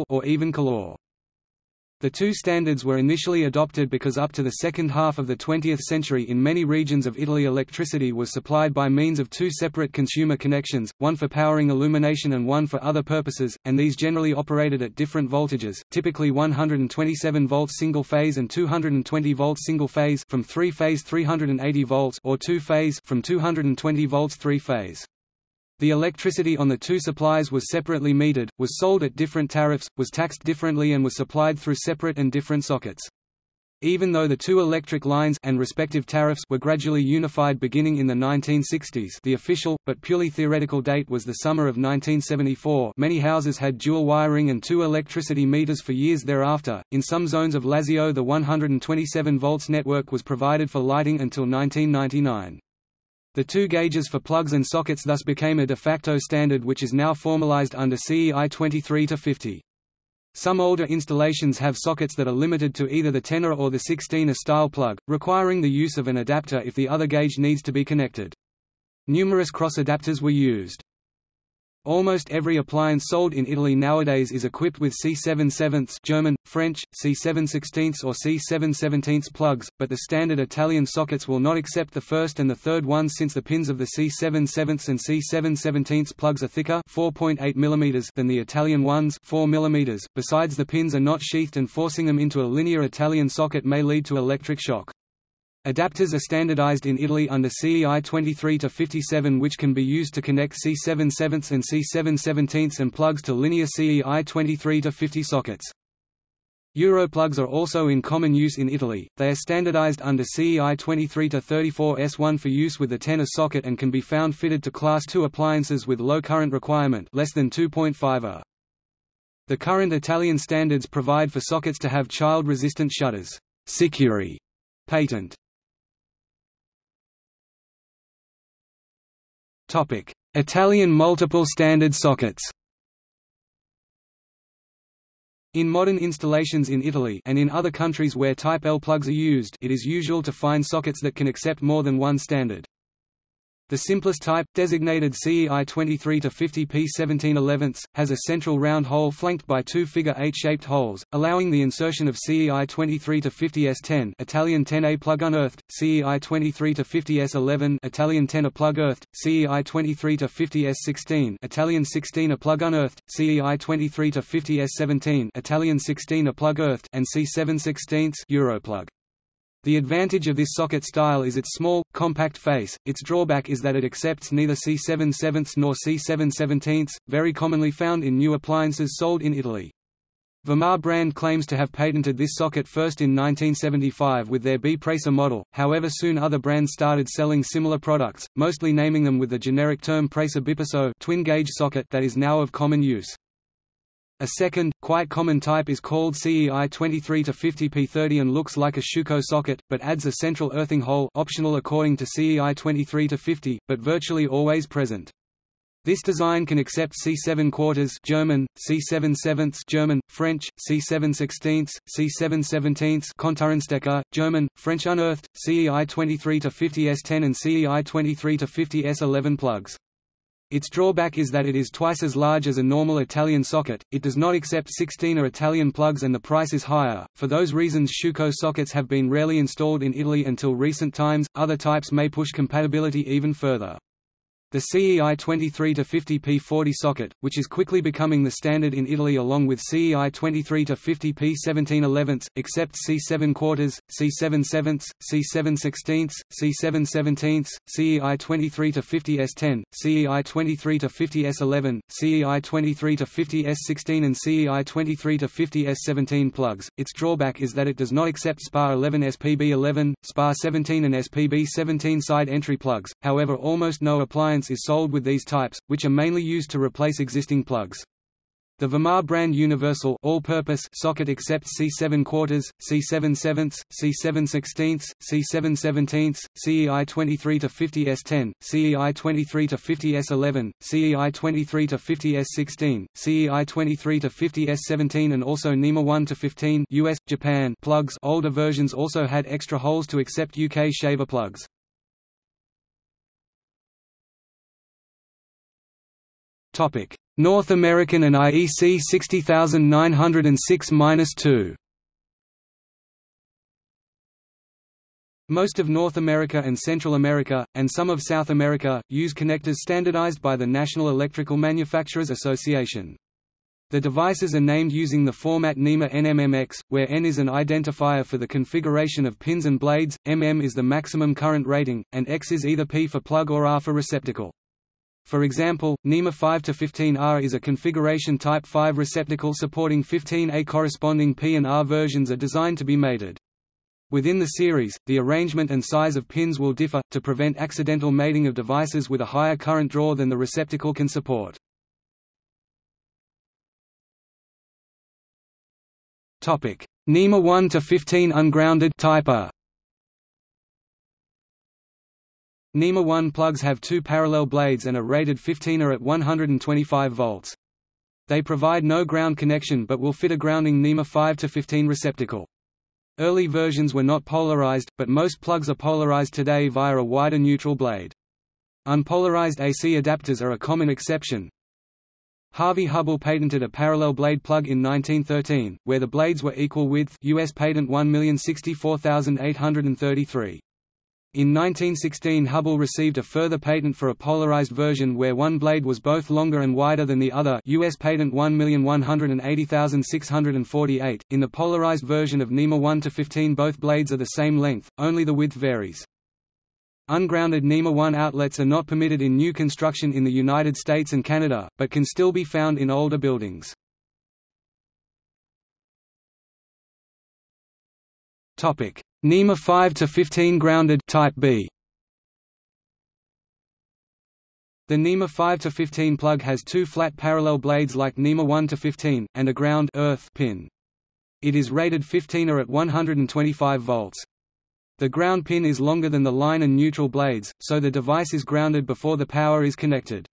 or even calor. The two standards were initially adopted because up to the second half of the 20th century in many regions of Italy electricity was supplied by means of two separate consumer connections, one for powering illumination and one for other purposes, and these generally operated at different voltages, typically 127 volts single phase and 220 volts single phase from three-phase 380 volts or two-phase from 220 volts three-phase. The electricity on the two supplies was separately metered, was sold at different tariffs, was taxed differently and was supplied through separate and different sockets. Even though the two electric lines and respective tariffs were gradually unified beginning in the 1960s, the official, but purely theoretical date was the summer of 1974. Many houses had dual wiring and two electricity meters for years thereafter. In some zones of Lazio the 127 volts network was provided for lighting until 1999. The two gauges for plugs and sockets thus became a de facto standard which is now formalized under CEI 23-50. Some older installations have sockets that are limited to either the 10er or the 16er style plug, requiring the use of an adapter if the other gauge needs to be connected. Numerous cross adapters were used. Almost every appliance sold in Italy nowadays is equipped with C7/7 German, French, C7/16 or C7/17 plugs, but the standard Italian sockets will not accept the first and the third ones since the pins of the C7/7 and C7/17 plugs are thicker 4.8 mm than the Italian ones 4 mm. Besides, the pins are not sheathed and forcing them into a linear Italian socket may lead to electric shock. Adapters are standardized in Italy under CEI 23-57 which can be used to connect C7/7 and C7/17 and plugs to linear CEI 23-50 sockets. Europlugs are also in common use in Italy, they are standardized under CEI 23-34S1 for use with the 10er socket and can be found fitted to Class II appliances with low current requirement less than 2.5A. The current Italian standards provide for sockets to have child-resistant shutters. Sicuri patent. Italian multiple standard sockets. In modern installations in Italy and in other countries where Type L plugs are used, it is usual to find sockets that can accept more than one standard. The simplest type, designated CEI 23-50P1711, has a central round hole flanked by two figure 8-shaped holes, allowing the insertion of CEI 23-50S10 Italian 10A plug unearthed, CEI 23-50S11 Italian 10A plug earthed, CEI 23-50S16 Italian 16A plug unearthed, CEI 23-50S17 Italian 16A plug earthed, and C7/16 Europlug. The advantage of this socket style is its small, compact face. Its drawback is that it accepts neither C7/7 nor C7/17, very commonly found in new appliances sold in Italy. Vimar brand claims to have patented this socket first in 1975 with their B-Pracer model, however soon other brands started selling similar products, mostly naming them with the generic term Pracer Bipiso twin-gauge socket that is now of common use. A second, quite common type is called CEI 23-50P30 and looks like a Schuko socket, but adds a central earthing hole optional according to CEI 23-50, but virtually always present. This design can accept C7 quarters German, C7 sevenths German, French, C7 sixteenths, C7 seventeenths Konturrenstecker, German, French unearthed, CEI 23-50S10 and CEI 23-50S11 plugs. Its drawback is that it is twice as large as a normal Italian socket, it does not accept 16 or Italian plugs and the price is higher. For those reasons Schuko sockets have been rarely installed in Italy until recent times, other types may push compatibility even further. The CEI 23-50P40 socket, which is quickly becoming the standard in Italy along with CEI 23-50P17/11, accepts C7 quarters, C7 sevenths, C7 sixteenths, C7 seventeenths, CEI 23-50S10, CEI 23-50S11, CEI 23-50S16 and CEI 23-50S17 plugs. Its drawback is that it does not accept SPA 11 SPB11, SPA 17 and SPB17 side entry plugs, however almost no appliance is sold with these types, which are mainly used to replace existing plugs. The Vimar brand universal all-purpose socket accepts C7 quarters, C7 sevenths, C7 sixteenths, C7 seventeenths, CEI 23-50S10, CEI 23-50S11, CEI 23-50S16, CEI 23-50S17 and also NEMA 1-15 US, Japan plugs. Older versions also had extra holes to accept UK shaver plugs. North American and IEC 60906-2. Most of North America and Central America, and some of South America, use connectors standardized by the National Electrical Manufacturers Association. The devices are named using the format NEMA NMMX, where N is an identifier for the configuration of pins and blades, MM is the maximum current rating, and X is either P for plug or R for receptacle. For example, NEMA 5-15R is a configuration type 5 receptacle supporting 15A. Corresponding P and R versions are designed to be mated. Within the series, the arrangement and size of pins will differ, to prevent accidental mating of devices with a higher current draw than the receptacle can support. NEMA 1-15 ungrounded type A. NEMA 1 plugs have two parallel blades and are rated 15A at 125 volts. They provide no ground connection but will fit a grounding NEMA 5-15 receptacle. Early versions were not polarized, but most plugs are polarized today via a wider neutral blade. Unpolarized AC adapters are a common exception. Harvey Hubble patented a parallel blade plug in 1913, where the blades were equal width U.S. Patent 1,064,833. In 1916 Hubble received a further patent for a polarized version where one blade was both longer and wider than the other US Patent 1,180,648. In the polarized version of NEMA 1-15 both blades are the same length, only the width varies. Ungrounded NEMA 1 outlets are not permitted in new construction in the United States and Canada, but can still be found in older buildings. NEMA 5-15 grounded type B. The NEMA 5-15 plug has two flat parallel blades like NEMA 1-15 and a ground earth pin. It is rated 15A at 125 volts. The ground pin is longer than the line and neutral blades, so the device is grounded before the power is connected.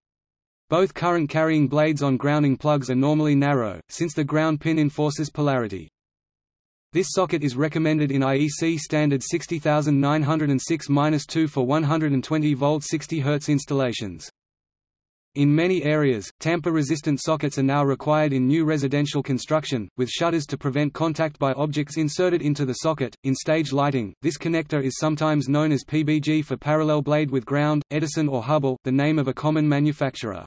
Both current carrying blades on grounding plugs are normally narrow, since the ground pin enforces polarity. This socket is recommended in IEC standard 60906-2 for 120V 60Hz installations. In many areas, tamper-resistant sockets are now required in new residential construction, with shutters to prevent contact by objects inserted into the socket. In stage lighting, this connector is sometimes known as PBG for parallel blade with ground, Edison or Hubble, the name of a common manufacturer.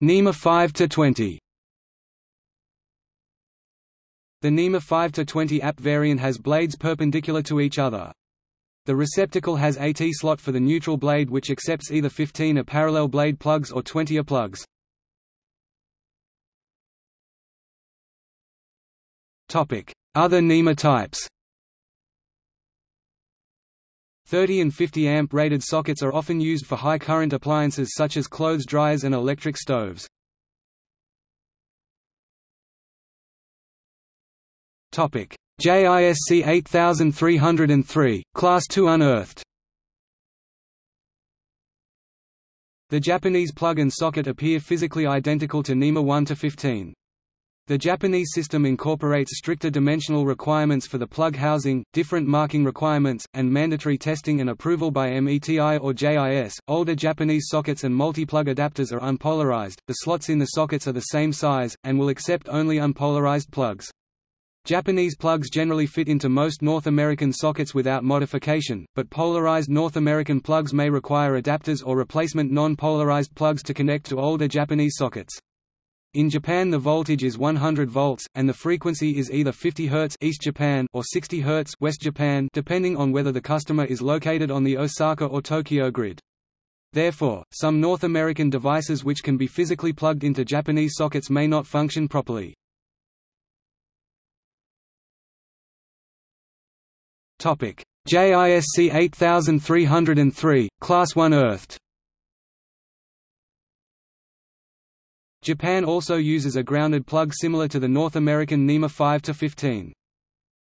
NEMA 5-20. The NEMA 5-20 app variant has blades perpendicular to each other. The receptacle has a T slot for the neutral blade, which accepts either 15A parallel blade plugs or 20A plugs. Other NEMA types. 30 and 50 amp rated sockets are often used for high current appliances such as clothes dryers and electric stoves. JISC 8303, Class II unearthed. The Japanese plug and socket appear physically identical to NEMA 1-15. The Japanese system incorporates stricter dimensional requirements for the plug housing, different marking requirements, and mandatory testing and approval by METI or JIS. Older Japanese sockets and multi-plug adapters are unpolarized, the slots in the sockets are the same size, and will accept only unpolarized plugs. Japanese plugs generally fit into most North American sockets without modification, but polarized North American plugs may require adapters or replacement non-polarized plugs to connect to older Japanese sockets. In Japan the voltage is 100 volts, and the frequency is either 50 Hz East Japan or 60 Hz West Japan, depending on whether the customer is located on the Osaka or Tokyo grid. Therefore, some North American devices which can be physically plugged into Japanese sockets may not function properly. JISC 8303, Class I unearthed. Japan also uses a grounded plug similar to the North American NEMA 5-15.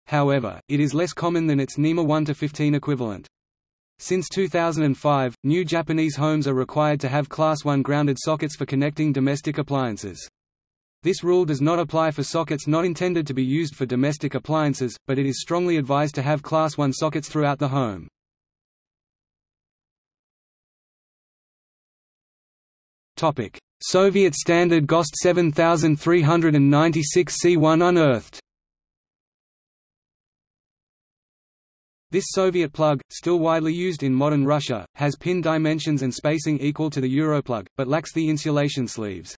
However, it is less common than its NEMA 1-15 equivalent. Since 2005, new Japanese homes are required to have Class I grounded sockets for connecting domestic appliances. This rule does not apply for sockets not intended to be used for domestic appliances, but it is strongly advised to have Class I sockets throughout the home. Soviet standard GOST 7396-1 unearthed. This Soviet plug, still widely used in modern Russia, has pin dimensions and spacing equal to the Europlug, but lacks the insulation sleeves.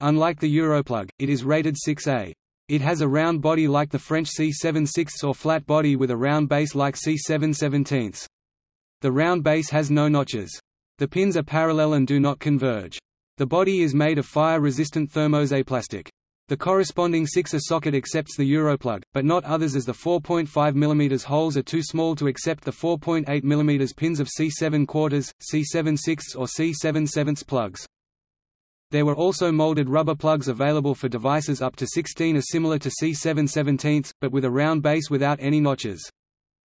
Unlike the Europlug, it is rated 6A. It has a round body like the French C7/6 or flat body with a round base like C7/17. The round base has no notches. The pins are parallel and do not converge. The body is made of fire-resistant thermozé plastic. The corresponding 6A socket accepts the Europlug, but not others, as the 4.5 mm holes are too small to accept the 4.8 mm pins of C7/4, C7/6 or C7/7 plugs. There were also molded rubber plugs available for devices up to 16 are similar to C7/17, but with a round base without any notches.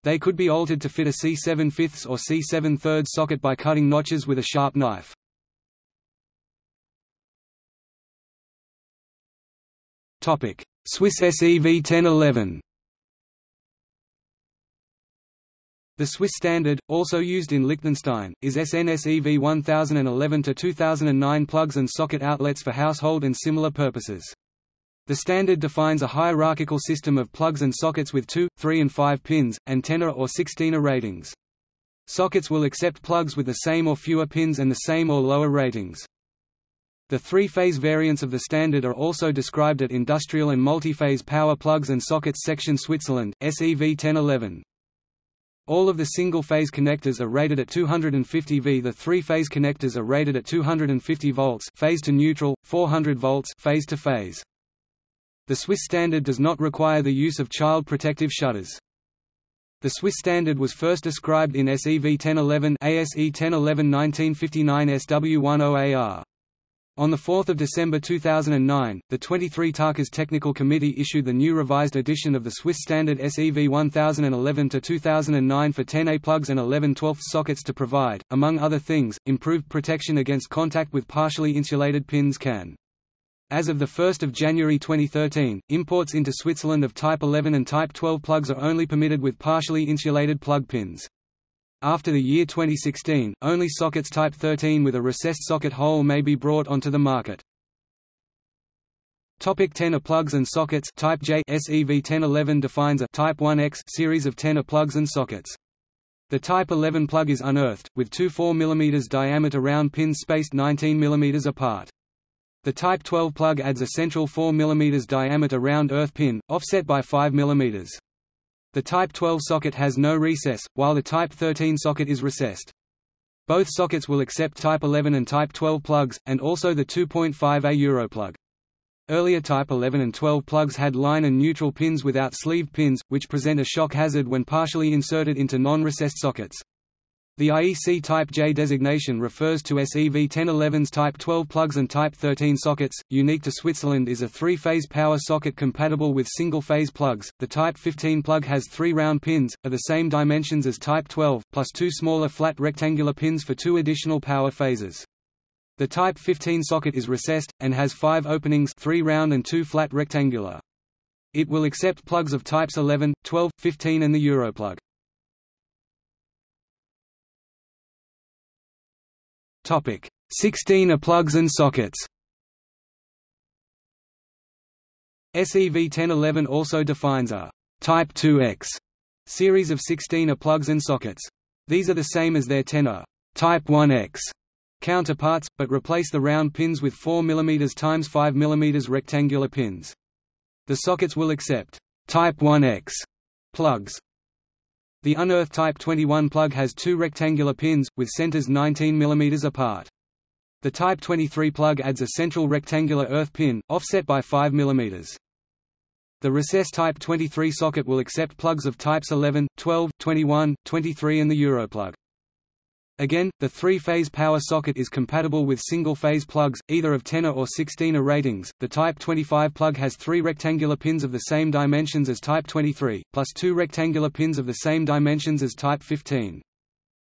They could be altered to fit a C7/5 or C7/3 socket by cutting notches with a sharp knife. Swiss SEV 1011. The Swiss standard, also used in Liechtenstein, is SEV 1011-2009 plugs and socket outlets for household and similar purposes. The standard defines a hierarchical system of plugs and sockets with 2, 3 and 5 pins, and 10A or 16A ratings. Sockets will accept plugs with the same or fewer pins and the same or lower ratings. The three-phase variants of the standard are also described at Industrial and Multiphase Power Plugs and Sockets Section Switzerland, SEV 1011. All of the single-phase connectors are rated at 250 V. The three-phase connectors are rated at 250 volts phase to neutral, 400 volts phase to phase. The Swiss standard does not require the use of child protective shutters. The Swiss standard was first described in SEV 1011 ASE 1011 1959 SW10AR. On 4 December 2009, the 23 TACA's Technical Committee issued the new revised edition of the Swiss standard SEV 1011-2009 for 10A plugs and 11/12 sockets to provide, among other things, improved protection against contact with partially insulated pins can. As of 1 January 2013, imports into Switzerland of Type 11 and Type 12 plugs are only permitted with partially insulated plug pins. After the year 2016, only sockets Type 13 with a recessed socket hole may be brought onto the market. 10A plugs and sockets. Type J SEV 1011 defines a Type 1X series of 10A plugs and sockets. The Type 11 plug is unearthed, with two 4 mm diameter round pins spaced 19 mm apart. The Type 12 plug adds a central 4 mm diameter round earth pin, offset by 5 mm. The Type 12 socket has no recess, while the Type 13 socket is recessed. Both sockets will accept Type 11 and Type 12 plugs, and also the 2.5A Europlug. Earlier Type 11 and 12 plugs had line and neutral pins without sleeved pins, which present a shock hazard when partially inserted into non-recessed sockets. The IEC Type J designation refers to SEV 1011's Type 12 plugs and Type 13 sockets. Unique to Switzerland is a three-phase power socket compatible with single-phase plugs. The Type 15 plug has three round pins, of the same dimensions as Type 12, plus two smaller flat rectangular pins for two additional power phases. The Type 15 socket is recessed, and has five openings, three round and two flat rectangular. It will accept plugs of Types 11, 12, 15 and the Europlug. Topic: 16A plugs and sockets. SEV 1011 also defines a Type 2X series of 16A plugs and sockets. These are the same as their 10A Type 1X counterparts, but replace the round pins with 4 mm x 5 mm rectangular pins. The sockets will accept Type 1X plugs. The unearthed Type 21 plug has two rectangular pins, with centers 19 mm apart. The Type 23 plug adds a central rectangular earth pin, offset by 5 mm. The recessed Type 23 socket will accept plugs of Types 11, 12, 21, 23 and the Europlug. Again, the three-phase power socket is compatible with single-phase plugs, either of 10A or 16A ratings. The Type 25 plug has three rectangular pins of the same dimensions as Type 23, plus two rectangular pins of the same dimensions as Type 15.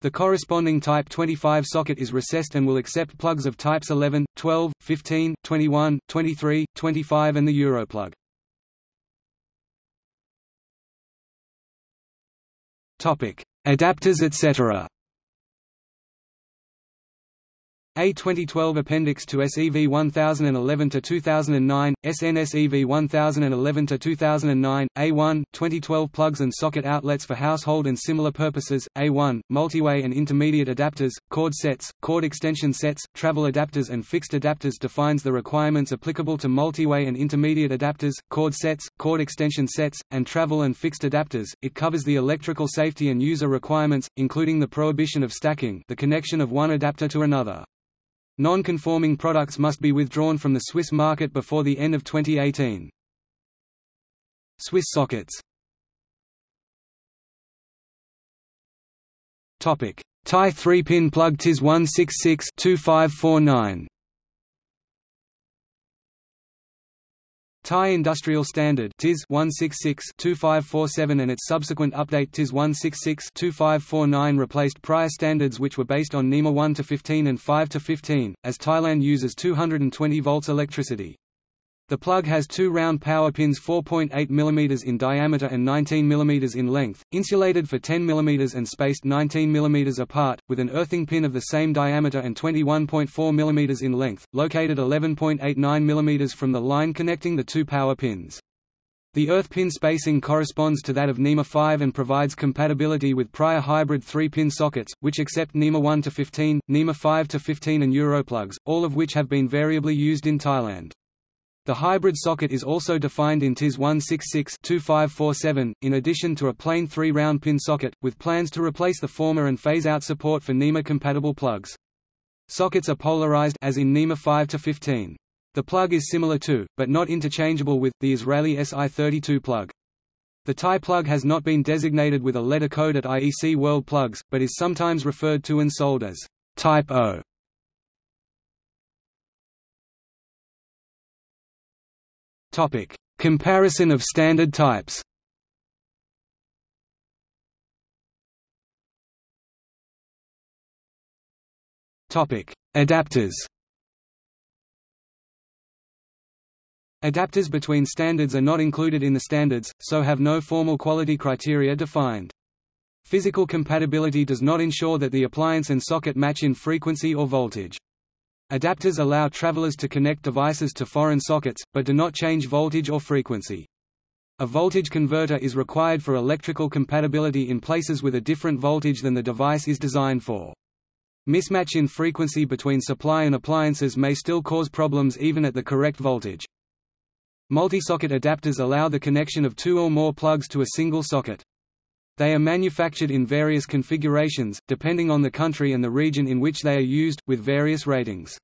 The corresponding Type 25 socket is recessed and will accept plugs of Types 11, 12, 15, 21, 23, 25 and the Europlug. Adapters etc. A 2012 Appendix to SEV 1011-2009, SNSEV 1011-2009, A1, 2012 plugs and socket outlets for household and similar purposes, A1, multiway and intermediate adapters, cord sets, cord extension sets, travel adapters and fixed adapters defines the requirements applicable to multiway and intermediate adapters, cord sets, cord extension sets, and travel and fixed adapters. It covers the electrical safety and user requirements, including the prohibition of stacking, the connection of one adapter to another. Non-conforming products must be withdrawn from the Swiss market before the end of 2018. Swiss sockets. Topic: TIE 3-pin plug TIS 166-2549. TIE Industrial Standard TIS 166-2547 and its subsequent update TIS 166-2549 replaced prior standards which were based on NEMA 1-15 and 5-15, as Thailand uses 220 volts electricity. The plug has two round power pins 4.8 mm in diameter and 19 mm in length, insulated for 10 mm and spaced 19 mm apart, with an earthing pin of the same diameter and 21.4 mm in length, located 11.89 mm from the line connecting the two power pins. The earth pin spacing corresponds to that of NEMA 5 and provides compatibility with prior hybrid 3-pin sockets, which accept NEMA 1-15, NEMA 5-15 and Europlugs, all of which have been variably used in Thailand. The hybrid socket is also defined in TIS 166-2547, in addition to a plain three-round pin socket, with plans to replace the former and phase out support for NEMA-compatible plugs. Sockets are polarized as in NEMA 5-15. The plug is similar to, but not interchangeable with, the Israeli SI32 plug. The Thai plug has not been designated with a letter code at IEC World Plugs, but is sometimes referred to and sold as Type O. Topic: Comparison of standard types. Topic: Adapters. Adapters between standards are not included in the standards, so have no formal quality criteria defined. Physical compatibility does not ensure that the appliance and socket match in frequency or voltage. Adapters allow travelers to connect devices to foreign sockets, but do not change voltage or frequency. A voltage converter is required for electrical compatibility in places with a different voltage than the device is designed for. Mismatch in frequency between supply and appliances may still cause problems even at the correct voltage. Multi-socket adapters allow the connection of two or more plugs to a single socket. They are manufactured in various configurations, depending on the country and the region in which they are used, with various ratings.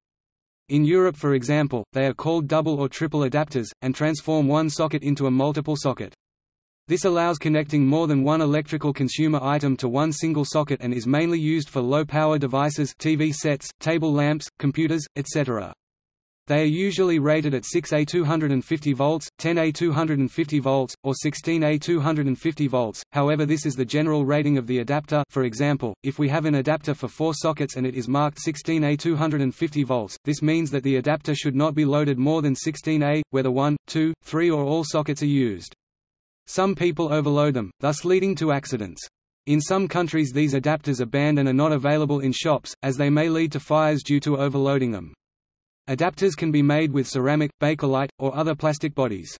In Europe, for example, they are called double or triple adapters, and transform one socket into a multiple socket. This allows connecting more than one electrical consumer item to one single socket and is mainly used for low-power devices, TV sets, table lamps, computers, etc. They are usually rated at 6A 250 volts, 10A 250 volts, or 16A 250 volts, however this is the general rating of the adapter. For example, if we have an adapter for four sockets and it is marked 16A 250 volts, this means that the adapter should not be loaded more than 16A, whether 1, 2, 3 or all sockets are used. Some people overload them, thus leading to accidents. In some countries these adapters are banned and are not available in shops, as they may lead to fires due to overloading them. Adapters can be made with ceramic, Bakelite, or other plastic bodies.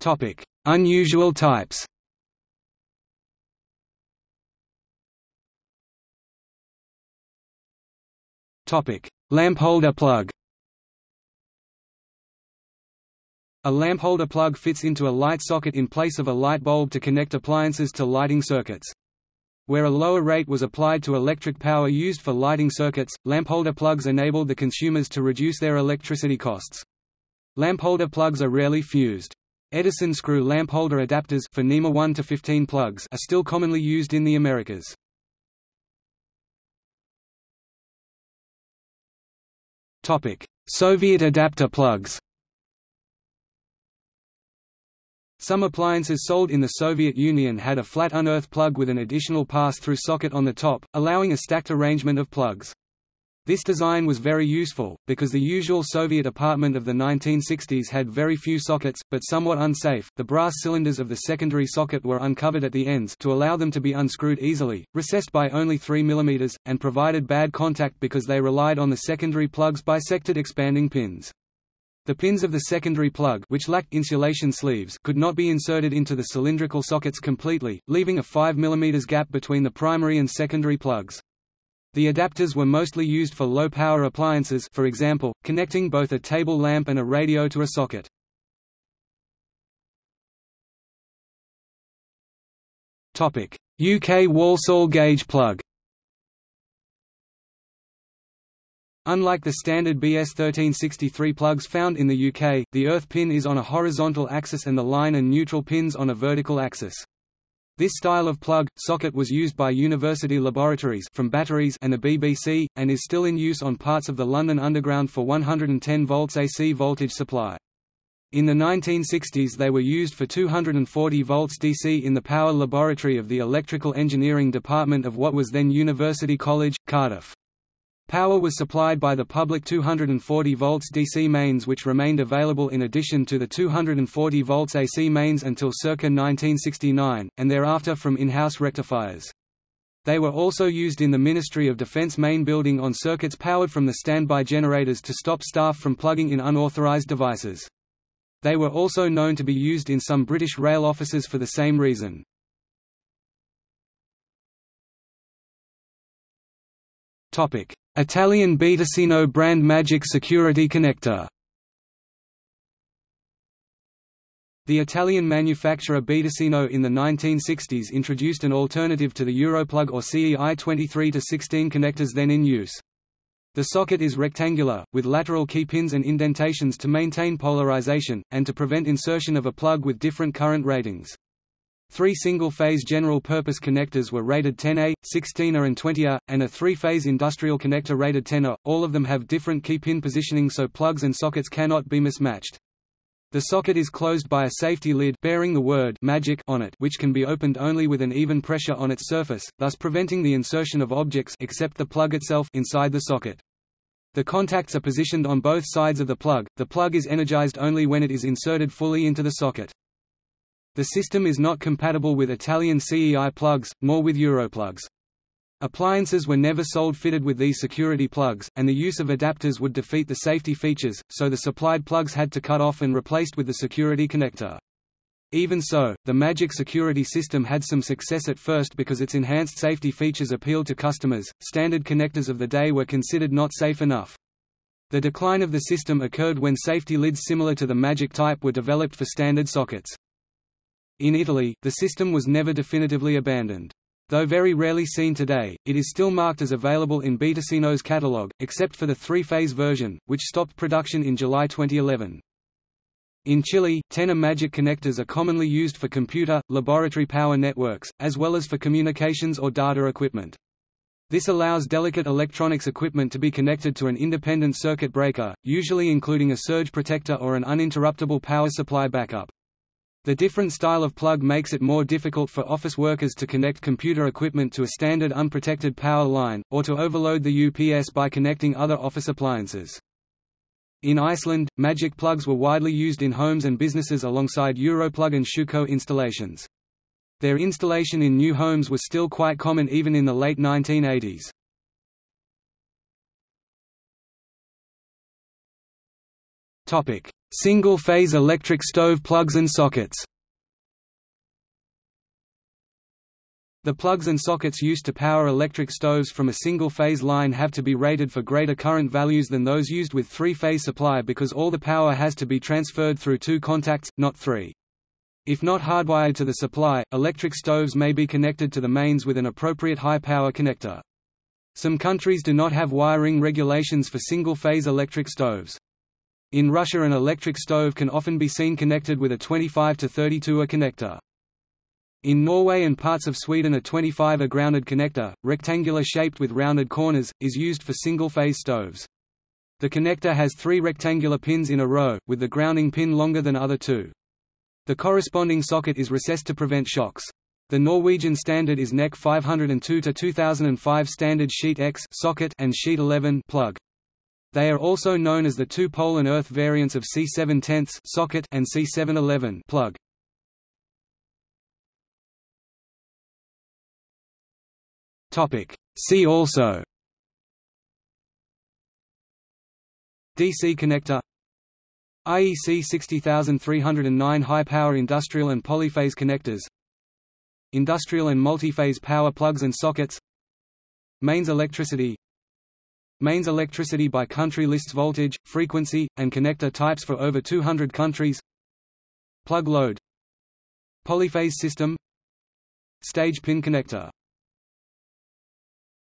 Topic: Unusual types. Topic: Lampholder plug. A lampholder plug fits into a light socket in place of a light bulb to connect appliances to lighting circuits. Where a lower rate was applied to electric power used for lighting circuits, lampholder plugs enabled the consumers to reduce their electricity costs. Lampholder plugs are rarely fused. Edison screw lampholder adapters for NEMA 1-15 plugs are still commonly used in the Americas. Topic: Soviet adapter plugs. Some appliances sold in the Soviet Union had a flat unearthed plug with an additional pass-through socket on the top, allowing a stacked arrangement of plugs. This design was very useful, because the usual Soviet apartment of the 1960s had very few sockets, but somewhat unsafe. The brass cylinders of the secondary socket were uncovered at the ends to allow them to be unscrewed easily, recessed by only 3 mm, and provided bad contact because they relied on the secondary plug's bisected expanding pins. The pins of the secondary plug, which lacked insulation sleeves, could not be inserted into the cylindrical sockets completely, leaving a 5 mm gap between the primary and secondary plugs. The adapters were mostly used for low-power appliances, for example, connecting both a table lamp and a radio to a socket. Topic: UK Walsall gauge plug. Unlike the standard BS 1363 plugs found in the UK, the earth pin is on a horizontal axis and the line and neutral pins on a vertical axis. This style of plug socket was used by university laboratories from batteries and the BBC, and is still in use on parts of the London Underground for 110 volts AC voltage supply. In the 1960s they were used for 240 volts DC in the power laboratory of the Electrical Engineering Department of what was then University College, Cardiff. Power was supplied by the public 240 volts DC mains which remained available in addition to the 240 volts AC mains until circa 1969, and thereafter from in-house rectifiers. They were also used in the Ministry of Defence main building on circuits powered from the standby generators to stop staff from plugging in unauthorised devices. They were also known to be used in some British rail offices for the same reason. Italian Bticino brand Magic Security Connector. The Italian manufacturer Bticino in the 1960s introduced an alternative to the Europlug or CEI 23-16 connectors then in use. The socket is rectangular, with lateral key pins and indentations to maintain polarization, and to prevent insertion of a plug with different current ratings. 3 single-phase general-purpose connectors were rated 10A, 16A and 20A, and a 3-phase industrial connector rated 10A. All of them have different key pin positioning so plugs and sockets cannot be mismatched. The socket is closed by a safety lid bearing the word Magic on it, which can be opened only with an even pressure on its surface, thus preventing the insertion of objects except the plug itself inside the socket. The contacts are positioned on both sides of the plug. The plug is energized only when it is inserted fully into the socket. The system is not compatible with Italian CEI plugs, nor with Europlugs. Appliances were never sold fitted with these security plugs, and the use of adapters would defeat the safety features, so the supplied plugs had to cut off and replaced with the security connector. Even so, the Magic security system had some success at first because its enhanced safety features appealed to customers. Standard connectors of the day were considered not safe enough. The decline of the system occurred when safety lids similar to the Magic type were developed for standard sockets. In Italy, the system was never definitively abandoned. Though very rarely seen today, it is still marked as available in Bticino's catalogue, except for the three-phase version, which stopped production in July 2011. In Chile, tenor Magic connectors are commonly used for computer, laboratory power networks, as well as for communications or data equipment. This allows delicate electronics equipment to be connected to an independent circuit breaker, usually including a surge protector or an uninterruptible power supply backup. The different style of plug makes it more difficult for office workers to connect computer equipment to a standard unprotected power line, or to overload the UPS by connecting other office appliances. In Iceland, Magic plugs were widely used in homes and businesses alongside Europlug and Schuko installations. Their installation in new homes was still quite common even in the late 1980s. Single-phase electric stove plugs and sockets. The plugs and sockets used to power electric stoves from a single-phase line have to be rated for greater current values than those used with three-phase supply because all the power has to be transferred through two contacts, not three. If not hardwired to the supply, electric stoves may be connected to the mains with an appropriate high-power connector. Some countries do not have wiring regulations for single-phase electric stoves. In Russia, an electric stove can often be seen connected with a 25 to 32A connector. In Norway and parts of Sweden, a 25A grounded connector, rectangular shaped with rounded corners, is used for single-phase stoves. The connector has three rectangular pins in a row, with the grounding pin longer than other two. The corresponding socket is recessed to prevent shocks. The Norwegian standard is NEC 502-2005 standard sheet X socket and sheet 11 plug. They are also known as the two pole and earth variants of C7/10 socket and C7/11 plug. Topic: See also. DC connector. IEC 60309 high-power industrial and polyphase connectors. Industrial and multiphase power plugs and sockets. Mains electricity. Mains electricity by country lists voltage, frequency, and connector types for over 200 countries. Plug load. Polyphase system. Stage pin connector.